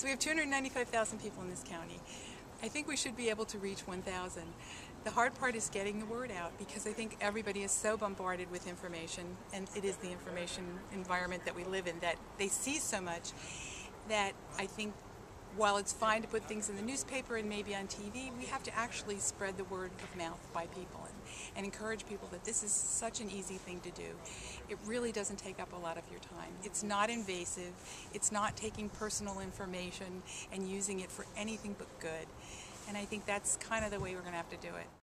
So we have 295,000 people in this county. I think we should be able to reach 1,000. The hard part is getting the word out, because I think everybody is so bombarded with information, and it is the information environment that we live in, that they see so much that I think while it's fine to put things in the newspaper and maybe on TV, we have to actually spread the word of mouth by people and encourage people that this is such an easy thing to do. It really doesn't take up a lot of your time. It's not invasive. It's not taking personal information and using it for anything but good. And I think that's kind of the way we're going to have to do it.